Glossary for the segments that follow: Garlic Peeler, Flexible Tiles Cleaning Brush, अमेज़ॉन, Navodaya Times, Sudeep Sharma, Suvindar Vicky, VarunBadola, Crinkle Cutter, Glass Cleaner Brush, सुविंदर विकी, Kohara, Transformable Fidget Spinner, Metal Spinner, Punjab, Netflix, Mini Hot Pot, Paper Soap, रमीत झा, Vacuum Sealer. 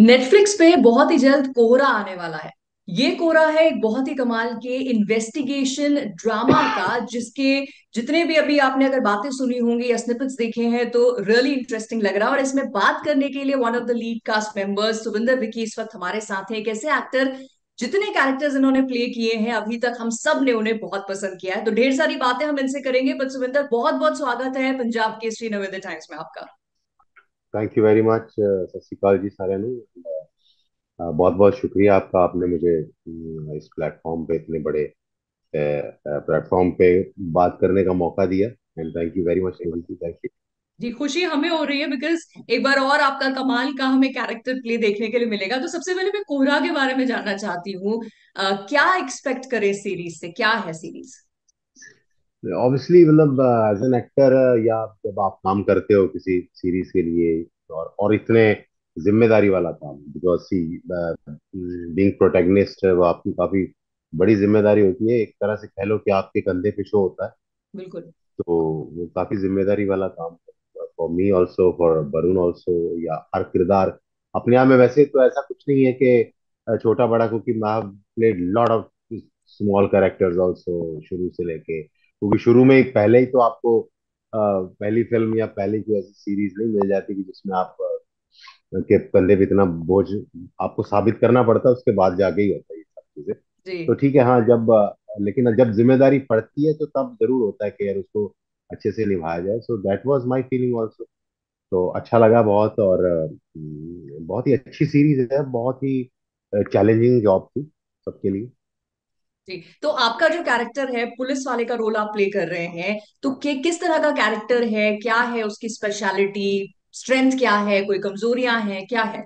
Netflix पे बहुत ही जल्द कोहरा आने वाला है। ये कोहरा है एक बहुत ही कमाल के इन्वेस्टिगेशन ड्रामा का, जिसके जितने भी अभी आपने अगर बातें सुनी होंगी या स्निपेट्स देखे हैं तो रियली इंटरेस्टिंग लग रहा है। और इसमें बात करने के लिए one of the lead cast members सुविंदर विकी इस वक्त हमारे साथ हैं। एक ऐसे एक्टर जितने कैरेक्टर्स इन्होंने प्ले किए हैं अभी तक हम सब ने उन्हें बहुत पसंद किया है, तो ढेर सारी बातें हम इनसे करेंगे। बट सुविंदर, बहुत बहुत स्वागत है पंजाब के श्री नवोदय टाइम्स में आपका। थैंक यू वेरी मच, सत श्री अकाल जी सारे नूं। बहुत बहुत शुक्रिया आपका, आपने मुझे इस प्लेटफॉर्म पे, इतने बड़े प्लेटफॉर्म पे बात करने का मौका दिया। And thank you very much, thank you ji. खुशी हमें हो रही है बिकॉज एक बार और आपका कमाल का हमें कैरेक्टर प्ले देखने के लिए मिलेगा। तो सबसे पहले मैं कोहरा के बारे में जानना चाहती हूँ, क्या एक्सपेक्ट करें सीरीज से, क्या है सीरीज? ऑब्वियसली मतलब एज एन एक्टर या जब आप काम करते हो किसी सीरीज के लिए और इतने जिम्मेदारी वाला काम, बिकॉज बीइंग प्रोटैगनिस्ट वो आपकी काफी बड़ी जिम्मेदारी होती है, एक तरह से कह लो कि आपके कंधे पे शो होता है। बिल्कुल। तो वो काफी जिम्मेदारी वाला काम for me also, for Varun also, या हर किरदार अपने आप में। वैसे तो ऐसा कुछ नहीं है कि छोटा बड़ा, क्योंकि I have played lot of small characters also शुरू से लेके, क्योंकि शुरू में ही पहले ही तो आपको पहली फिल्म या पहली कोई ऐसी सीरीज नहीं मिल जाती कि जिसमें आप के कंधे पे इतना बोझ आपको साबित करना पड़ता है, उसके बाद जाके ही होता है ये सब चीजें। तो ठीक है, हाँ, लेकिन जब जिम्मेदारी पड़ती है तो तब जरूर होता है कि यार उसको अच्छे से निभाया जाए। So that was my feeling also. तो अच्छा लगा बहुत, और बहुत ही अच्छी सीरीज है, बहुत ही चैलेंजिंग जॉब थी सबके लिए। तो आपका जो कैरेक्टर है, पुलिस वाले का रोल आप प्ले कर रहे हैं, तो किस तरह का कैरेक्टर है, क्या है उसकी स्पेशलिटी, स्ट्रेंथ क्या है, कोई कमजोरियां हैं, क्या है?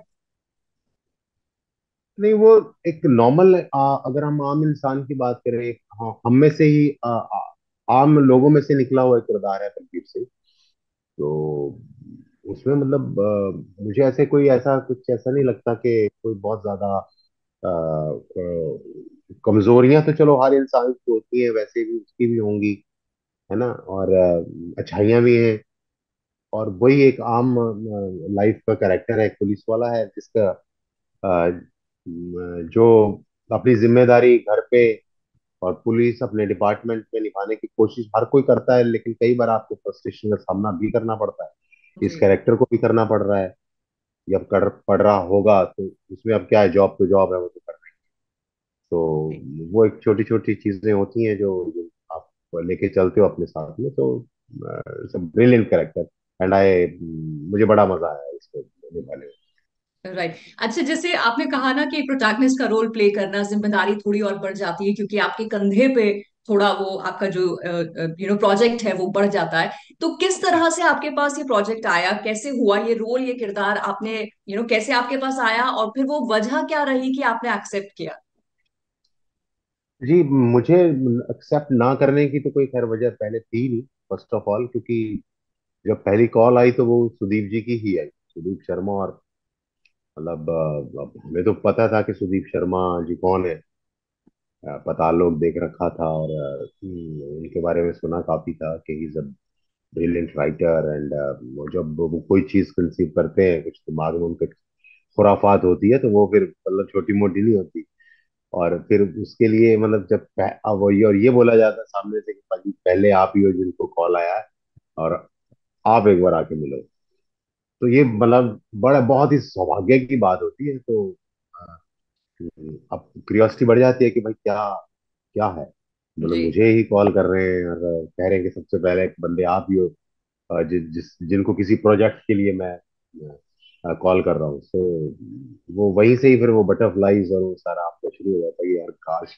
नहीं, वो एक नॉर्मल, अगर हम आम इंसान की बात करें, हाँ, हम में से ही आम लोगों में से निकला हुआ किरदार है तकलीफ से। तो उसमें मतलब मुझे ऐसे कोई ऐसा कुछ ऐसा नहीं लगता कि कोई बहुत ज्यादा कमजोरियां तो चलो हर इंसान की होती है, वैसे भी उसकी भी होंगी, है ना, और अच्छाइयाँ भी हैं। और वही एक आम लाइफ का कैरेक्टर है, पुलिस वाला है, जिसका जो अपनी जिम्मेदारी घर पे और पुलिस अपने डिपार्टमेंट में निभाने की कोशिश हर कोई करता है, लेकिन कई बार आपको फ्रस्ट्रेशन का सामना भी करना पड़ता है, इस कैरेक्टर को भी करना पड़ रहा है या पड़ रहा होगा। तो उसमें अब क्या है, जॉब तो जॉब है, वो तो कर रहे हैं। तो वो एक छोटी छोटी चीजें होती हैं जो आप लेके चलते हो अपने साथ में। तो ब्रिलियंट कैरेक्टर, एंड मुझे बड़ा मजा आया इसको निभाने में। राइट। अच्छा, जैसे आपने कहा ना कि प्रोटैगनिस्ट का रोल प्ले करना, जिम्मेदारी थोड़ी और बढ़ जाती है क्योंकि आपके कंधे पे थोड़ा वो आपका जो प्रोजेक्ट है वो बढ़ जाता है। तो किस तरह से आपके पास ये प्रोजेक्ट आया, कैसे हुआ ये रोल, ये किरदार आपने कैसे आपके पास आया, और फिर वो वजह क्या रही कि आपने एक्सेप्ट किया? जी, मुझे एक्सेप्ट ना करने की तो कोई खैर वजह पहले थी नहीं, फर्स्ट ऑफ ऑल, क्योंकि जब पहली कॉल आई तो वो सुदीप जी की ही आई, सुदीप शर्मा। और मतलब हमें तो पता था कि सुदीप शर्मा जी कौन है, पता लोग देख रखा था और इनके बारे में सुना काफी था कि he is a brilliant writer. And जब वो कोई चीज कंसीव करते हैं, कुछ दिमाग में उनके खुराफात होती है, तो वो फिर मतलब छोटी मोटी नहीं होती। और फिर उसके लिए मतलब जब ये बोला जाता सामने से कि भाजी पहले आप ही हो जिनको कॉल आया है और आप एक बार आके मिलो, तो ये मतलब बड़ा बहुत ही सौभाग्य की बात होती है। तो अब क्यूरियोसिटी बढ़ जाती है कि भाई क्या क्या है, मतलब मुझे ही कॉल कर रहे हैं और कह रहे हैं कि सबसे पहले एक बंदे आप ही हो जिनको किसी प्रोजेक्ट के लिए मैं कॉल कर रहा हूँ। तो वो वहीं से ही फिर वो बटरफ्लाईज और वो सारा आपको शुरू हो जाता है, यार काश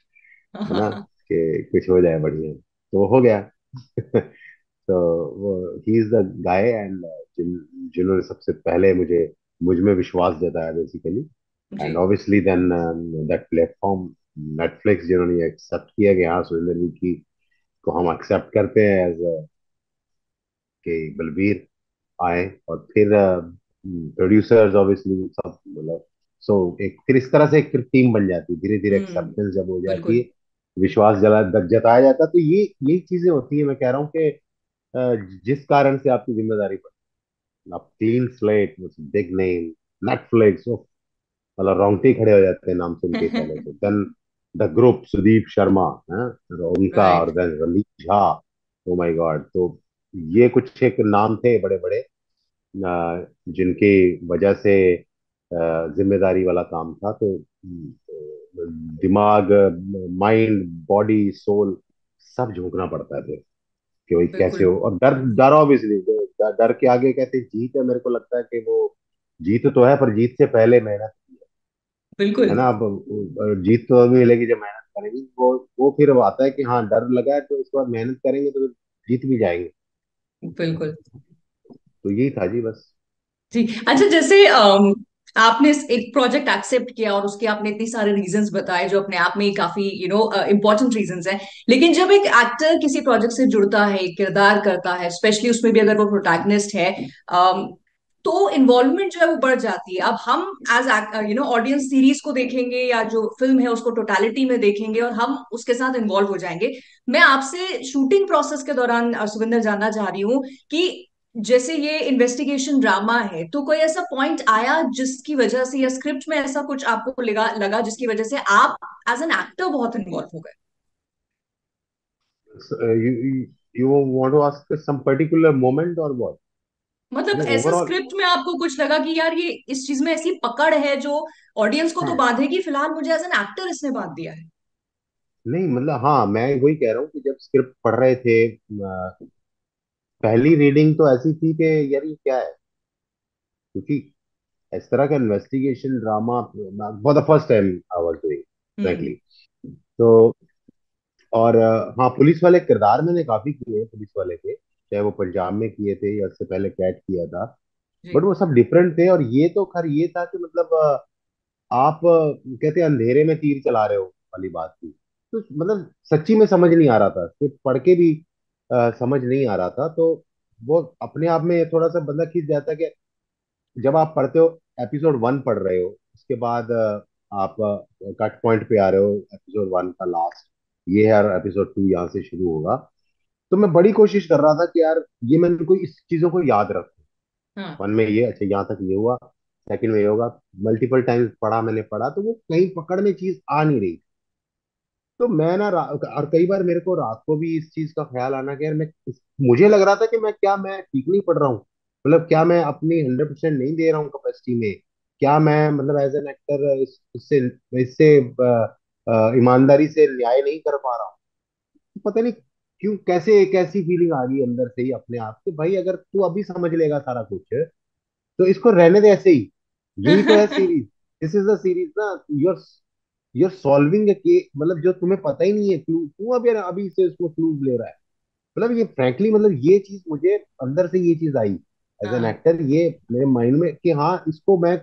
ना कि कुछ हो जाए बढ़िया। तो हो गया। तो वो he is the guy and जिन्होंने सबसे पहले मुझ में विश्वास जताया basically. And obviously then that platform Netflix, जिन्होंने एक्सेप्ट किया कि हाँ, सुरेंद्र विकी को हम एक्सेप्ट करते हैं एज के बलवीर आए। और फिर प्रोड्यूसर्स ऑब्वियसली सब, मतलब सो एक फिर इस तरह से एक टीम बन जाती है धीरे धीरे। एक्सेप्टेंस जब हो जाती है, विश्वास जताया जाता है, तो ये चीजें होती है। मैं कह रहा हूँ कि जिस कारण से आपकी जिम्मेदारी पड़ती है, clean slate, big name, Netflix, मतलब रोंगटे खड़े हो जाते हैं नाम सुन के पहले तो। Then the group Sudip Sharma है, उनका, और right then रमीत झा, oh my God. तो ये कुछ एक नाम थे बड़े बड़े जिनकी वजह से जिम्मेदारी वाला काम था। तो दिमाग, माइंड, बॉडी, सोल सब झोंकना पड़ता है कि वही कैसे बिल्कुल हो। और डर ऑब्वियसली, डर के आगे कहते हैं जीत है। मेरे को लगता है कि वो जीत तो है, पर जीत से पहले मेहनत बिल्कुल है ना। अब जीत तो अभी मिलेगी जब मेहनत करेंगे। वो फिर वो आता है कि हाँ डर लगा है तो इसके बाद मेहनत करेंगे तो जीत भी जाएंगे। बिल्कुल तो यही था जी, बस। जी अच्छा, जैसे आपने एक प्रोजेक्ट एक्सेप्ट किया और उसके आपने इतने सारे रीजंस बताए जो अपने आप में काफी इम्पोर्टेंट रीजंस हैं, लेकिन जब एक एक्टर किसी प्रोजेक्ट से जुड़ता है, एक किरदार करता है, स्पेशली उसमें भी अगर वो प्रोटैगनिस्ट है, तो इन्वॉल्वमेंट जो है वो बढ़ जाती है। अब हम एज ऑडियंस सीरीज को देखेंगे या जो फिल्म है उसको टोटलिटी में देखेंगे और हम उसके साथ इन्वॉल्व हो जाएंगे। मैं आपसे शूटिंग प्रोसेस के दौरान सुविंदर जानना चाह रही हूँ कि जैसे ये इन्वेस्टिगेशन ड्रामा है, तो कोई ऐसा पॉइंट आया जिसकी वजह से या स्क्रिप्ट में ऐसा कुछ आपको लगा जिसकी वजह से आप एज एन एक्टर बहुत इन्वॉल्व हो गए? You want to ask some particular moment or what? मतलब ऐसा स्क्रिप्ट में आपको कुछ लगा कि यार ये इस चीज में ऐसी पकड़ है जो ऑडियंस को तो बांधेगी, फिलहाल मुझे एज एन एक्टर इसने बांध दिया है। नहीं मतलब हाँ, मैं वही कह रहा हूँ कि जब स्क्रिप्ट पढ़ रहे थे पहली रीडिंग तो ऐसी थी कि यार ये क्या है, क्योंकि इस तरह का investigation drama for the first time I was doing frankly. तो और हाँ, पुलिस वाले किरदार मैंने काफी किए, पुलिस वाले के, चाहे वो पंजाब में किए थे या उससे पहले कैट किया था, बट वो सब डिफरेंट थे। और ये तो खैर ये था कि मतलब आप कहते अंधेरे में तीर चला रहे हो वाली बात थी, तो मतलब सच्ची में समझ नहीं आ रहा था, सिर्फ पढ़ के भी समझ नहीं आ रहा था। तो वो अपने आप में थोड़ा सा बंदा खींच जाता है कि जब आप पढ़ते हो एपिसोड 1 पढ़ रहे हो, उसके बाद आप कट पॉइंट पे आ रहे हो, एपिसोड 1 का लास्ट ये है और एपिसोड 2 यहाँ से शुरू होगा। तो मैं बड़ी कोशिश कर रहा था कि यार ये मैं कोई इस चीजों को याद रखूँ। वन में ये अच्छा यहाँ तक ये हुआ, सेकंड में ये होगा, मल्टीपल टाइम्स मैंने पढ़ा, तो वो कहीं पकड़ में चीज आ नहीं रही। तो मैं ना और कई बार मेरे को रात को भी इस चीज का ख्याल आना कि यार मुझे लग रहा था कि मैं ठीक नहीं पढ़ रहा हूँ, मतलब क्या मैं अपनी 100% नहीं दे रहा हूँ कैपेसिटी में, क्या मैं मतलब एज एन एक्टर इससे ईमानदारी से न्याय नहीं कर पा रहा हूँ। तो पता नहीं क्यों कैसे एक ऐसी फीलिंग आ गई अंदर से ही अपने आप से, भाई अगर तू अभी समझ लेगा सारा कुछ तो इसको रहने दे, ऐसे ही यही तो है series, this is the series ना, योर सॉल्विंग मतलब जो तुम्हें पता ही नहीं है क्लू, तू अभी से उसको क्लूज ले रहा है। मतलब ये फ्रैंकली मतलब ये चीज मुझे अंदर से ये चीज आई एज एन एक्टर, ये मेरे माइंड में कि हाँ इसको मैं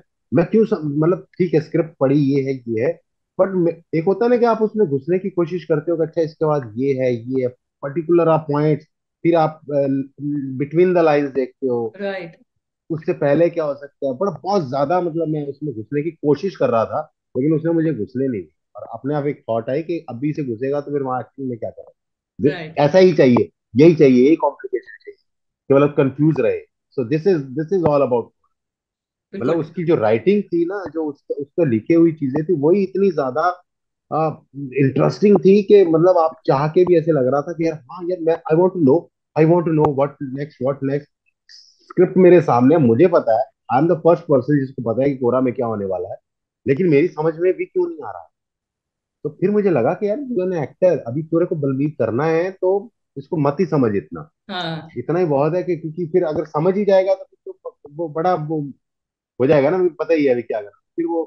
क्यों मतलब ठीक है स्क्रिप्ट पढ़ी ये है, बट एक होता है ना कि आप उसमें घुसने की कोशिश करते हो कि अच्छा इसके बाद ये है पर्टिकुलर आप पॉइंट, फिर आप बिटवीन द लाइंस देखते हो राइट, उससे पहले क्या हो सकता है। बट बहुत ज्यादा मतलब मैं उसमें घुसने की कोशिश कर रहा था लेकिन उसने मुझे घुसने नहीं, और अपने आप एक थॉट आई कि अभी से घुसेगा तो फिर वहां एक्टिंग में क्या करेगा, ऐसा ही चाहिए, यही चाहिए, यही कॉम्प्लिकेशन चाहिए कि मतलब कंफ्यूज रहे। So this is all about, मतलब उसकी जो राइटिंग थी ना, जो उसको लिखे हुई चीजें थी, वही इतनी ज्यादा इंटरेस्टिंग थी कि मतलब आप चाह के भी ऐसे लग रहा था कि यार हाँ यार मैं I want to know what next. Script मेरे सामने, मुझे पता है I am the first person जिसको पता है कि कोहरा में क्या होने वाला है, लेकिन मेरी समझ में भी क्यों नहीं आ रहा। तो फिर मुझे लगा कि यार जो एक्टर अभी पूरे को बिलीव करना है तो इसको मत ही समझ, इतना ही बहुत है कि क्योंकि फिर अगर समझ ही जाएगा तो वो बड़ा वो हो जाएगा ना, पता ही है अभी क्या करना, फिर वो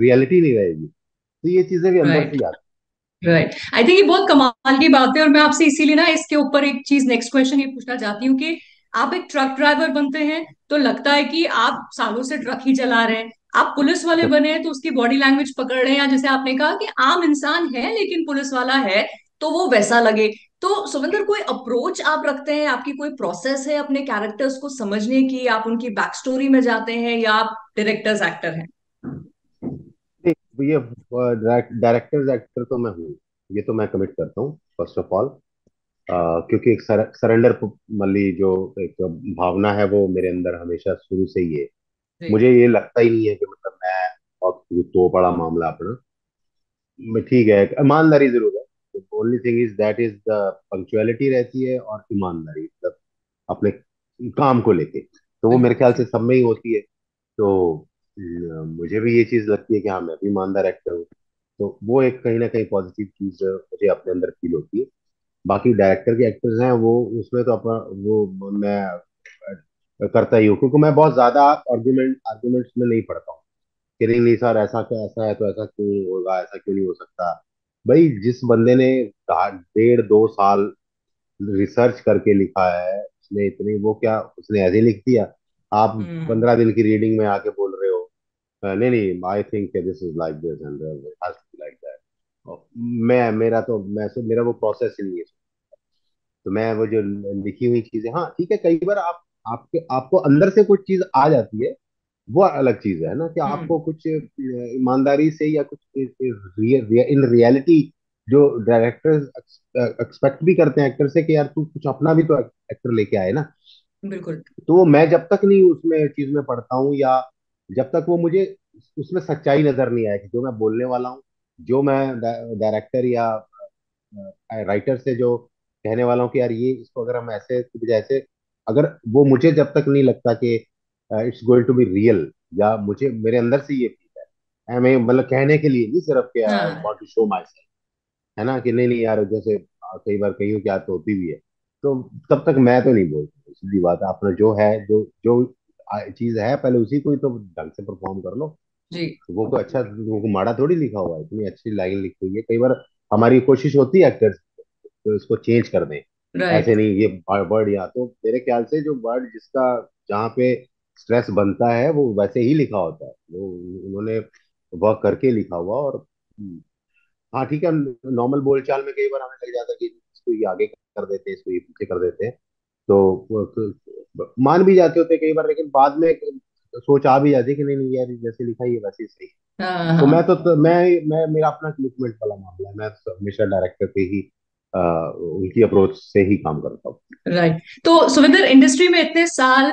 रियलिटी नहीं रहेगी। तो ये चीजें भी अंदर से याद राइट, आई थिंक ये बहुत कमाल की बात है। और मैं आपसे इसीलिए ना इसके ऊपर एक चीज नेक्स्ट क्वेश्चन ये पूछना चाहती हूँ कि आप एक ट्रक ड्राइवर बनते हैं तो लगता है कि आप सालों से ट्रक ही चला रहे हैं, आप पुलिस वाले बने तो उसकी बॉडी लैंग्वेज पकड़ रहे हैं, या जैसे आपने कहा कि आम इंसान है लेकिन पुलिस वाला है तो वो वैसा लगे। तो सुविंदर कोई अप्रोच आप रखते हैं, आपकी कोई प्रोसेस है अपने कैरेक्टर्स को समझने की, आप उनकी बैक स्टोरी में जाते हैं या आप डायरेक्टर्स एक्टर हैं? ये डायरेक्टर्स एक्टर तो मैं हूँ, ये तो मैं कमिट करता हूँ फर्स्ट ऑफ ऑल, क्योंकि एक सरेंडर मल्ली जो एक भावना है वो मेरे अंदर हमेशा शुरू से ही है। मुझे ये लगता ही नहीं है कि मतलब मैं तो पड़ा मामला अपना ठीक है, ईमानदारी जरूर है। Only thing is that is the punctuality रहती है और ईमानदारी मतलब अपने काम को लेके, तो वो मेरे ख्याल से सब में ही होती है। तो मुझे भी ये चीज लगती है कि हाँ मैं भी ईमानदार एक्टर हूँ, तो वो एक कहीं ना कहीं पॉजिटिव चीज मुझे अपने अंदर फील होती है। बाकी डायरेक्टर के एक्टर्स हैं वो उसमें तो वो मैं करता ही हूँ, क्योंकि मैं बहुत ज्यादा आर्गूमेंट्स में नहीं पढ़ता हूँ कि नहीं सर ऐसा क्या ऐसा है तो ऐसा क्यों होगा, ऐसा क्यों नहीं हो सकता। भाई जिस बंदे ने 1.5-2 साल रिसर्च करके लिखा है उसने इतनी वो क्या उसने ऐसे ही लिख दिया? आप हम्म 15 दिन की रीडिंग में आके बोल रहे हो नहीं, I think this is like this and like that. मैं मेरा तो मैं सो मेरा वो प्रोसेस ही नहीं है। तो मैं वो जो लिखी हुई चीजें, हाँ ठीक है, कई बार आप आपके आपको अंदर से कुछ चीज आ जाती है, वो अलग चीज है ना कि हम्म आपको कुछ ईमानदारी से या कुछ इन रियलिटी जो डायरेक्टर्स एक्सपेक्ट भी करते हैं एक्टर से कि यार तू कुछ अपना भी तो एक्टर लेके आए ना। बिल्कुल तो वो मैं जब तक नहीं उसमें चीज में पढ़ता हूँ या जब तक वो मुझे उसमें सच्चाई नजर नहीं आया कि जो मैं बोलने वाला हूँ, जो मैं डायरेक्टर या राइटर से जो कहने वाला हूँ कि यार ये इसको अगर हम ऐसे इसकी बजाय ऐसे, अगर वो मुझे जब तक नहीं लगता कि it's going to be real, या मुझे मेरे अंदर से ये फील है मैं मतलब कहने के लिए नहीं सिर्फ कि आई हाँ want to show myself, है ना कि नहीं, यार जैसे कई बार कहीं की आदत होती भी है, तो तब तक मैं तो नहीं बोलता। सीधी बात है, अपना जो है जो जो चीज है पहले उसी को ही तो ढंग से परफॉर्म कर लो। जी वो को अच्छा वो को माड़ा थोड़ी लिखा हुआ है, इतनी अच्छी लाइन लिखी हुई है। कई बार हमारी कोशिश होती है एक्टर्स तो इसको चेंज कर दें, राइट ऐसे नहीं ये वर्ड, या तो मेरे ख्याल से जो वर्ड जिसका जहाँ पे स्ट्रेस बनता है वो वैसे ही लिखा होता है, वो उन्होंने वर्क करके लिखा हुआ। और हाँ ठीक है, नॉर्मल बोलचाल में कई बार हमें लग जाता है कि इसको ये आगे कर देते हैं, इसको ये पीछे कर देते हैं, तो मान भी जाते होते हैं कई बार, लेकिन बाद में एक सोच आ भी जाती है कि नहीं, यार जैसे लिखा है, ये वैसे ही सही है। हाँ तो मैं हाँ तो, तो मैं मेरा अपना कमिटमेंट वाला मामला है, मैं हमेशा डायरेक्टर पे ही उनकी अप्रोच से ही काम करता हूँ। राइट तो सुविंदर, इंडस्ट्री में इतने साल,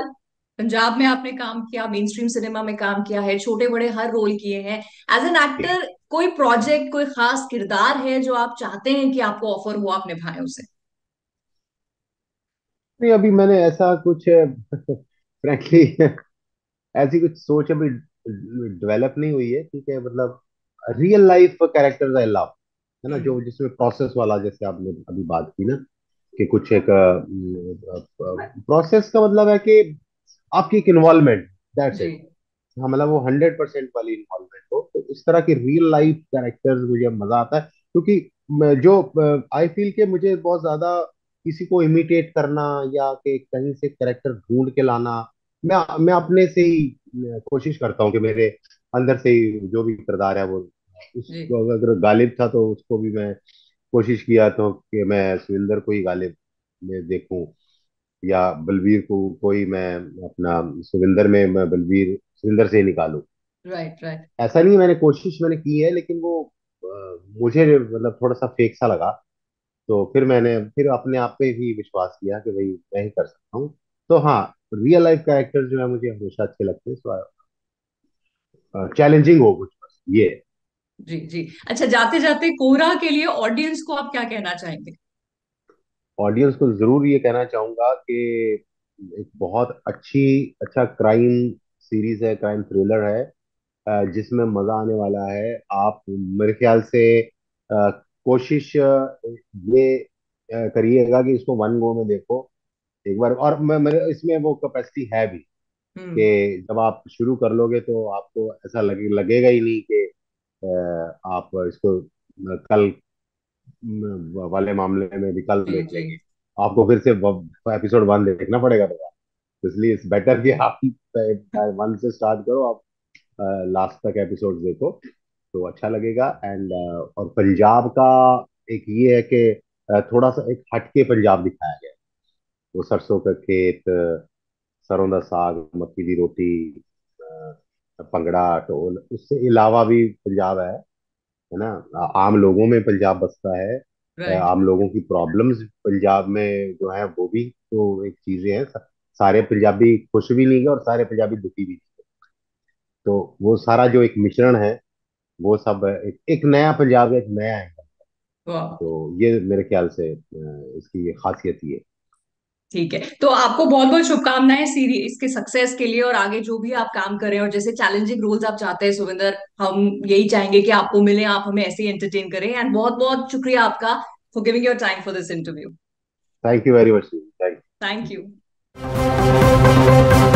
पंजाब में आपने काम किया, मेन स्ट्रीम सिनेमा में काम किया है, छोटे बड़े हर रोल किए हैं। एज एन एक्टर कोई प्रोजेक्ट, कोई खास किरदार है जो आप चाहते हैं कि आपको ऑफर हो, आप निभाएं उसे? नहीं अभी मैंने ऐसा कुछ फ्रैंकली ऐसी कुछ सोच अभी डेवलप नहीं हुई है। ठीक है, मतलब real life characters I love, है ना, जो हम्म जिसमें प्रोसेस वाला, जैसे आपने अभी बात की ना कि कुछ एक प्रोसेस का मतलब है कि आपकी एक इन्वॉल्वमेंट, दैट्स जी इट। हाँ मतलब वो 100% वाली इन्वॉल्वमेंट हो, तो इस तरह के रियल लाइफ कैरेक्टर्स मुझे मजा आता है, क्योंकि जो आई फील के मुझे बहुत ज्यादा किसी को इमिटेट करना या कि कहीं से कैरेक्टर ढूंढ के लाना, मैं अपने से ही कोशिश करता हूँ कि मेरे अंदर से ही जो भी किरदार है वो जी उसको, अगर गालिब था तो उसको भी मैं कोशिश किया तो कि मैं सुविंदर को ही गालिब में देखूं, या बलवीर को ही मैं अपना सुविंदर में मैं बलवीर सुविंदर से ही निकालूं। राइट राइट ऐसा नहीं है, मैंने की है, लेकिन वो मुझे मतलब थोड़ा सा फेक सा लगा, तो फिर मैंने फिर अपने आप पे ही विश्वास किया कि भाई मैं ही कर सकता हूँ। तो हाँ रियल लाइफ कैरेक्टर जो है मुझे हमेशा अच्छे लगते हैं, चैलेंजिंग हो कुछ, बस ये है। जी। अच्छा, जाते जाते कोहरा के लिए ऑडियंस को आप क्या कहना चाहेंगे? ऑडियंस को जरूर ये कहना चाहूंगा कि एक बहुत अच्छा क्राइम सीरीज है, क्राइम थ्रिलर है, जिसमें मजा आने वाला है। आप मेरे ख्याल से कोशिश ये करिएगा कि इसको वन गो में देखो एक बार, और मेरे इसमें वो कैपेसिटी है भी हम्म कि जब आप शुरू कर लोगे तो आपको ऐसा लगेगा ही नहीं कि आप इसको कल वाले मामले में भी कल जी देख जी लेंगे, आपको फिर से एपिसोड 1 देखना पड़ेगा दोबारा। इसलिए इट्स बेटर कि आप 1 से स्टार्ट करो, आप लास्ट तक एपिसोड देखो तो अच्छा लगेगा। एंड और पंजाब का एक ये है कि थोड़ा सा एक हटके पंजाब दिखाया गया है। वो सरसों का खेत, सरों का साग, मक्की की रोटी, भंगड़ा, ढोल, उससे अलावा भी पंजाब है ना। आम लोगों में पंजाब बसता है, राइट आम लोगों की प्रॉब्लम्स पंजाब में जो है वो भी तो एक चीजें हैं। सारे पंजाबी खुश भी नहीं है और सारे पंजाबी दुखी भी नहीं है, तो वो सारा जो एक मिश्रण है वो सब एक नया पंजाब, एक नया एंगल। वाह, तो ये मेरे ख्याल से इसकी ये खासियत ही है। ठीक है, तो आपको बहुत बहुत शुभकामनाएं सीरीज के सक्सेस के लिए, और आगे जो भी आप काम करें, और जैसे चैलेंजिंग रोल्स आप चाहते हैं सुविंदर, हम यही चाहेंगे कि आपको मिले, आप हमें ऐसे ही एंटरटेन करें। एंड बहुत बहुत शुक्रिया आपका for giving your time for this interview. Thank you very much. Thank you.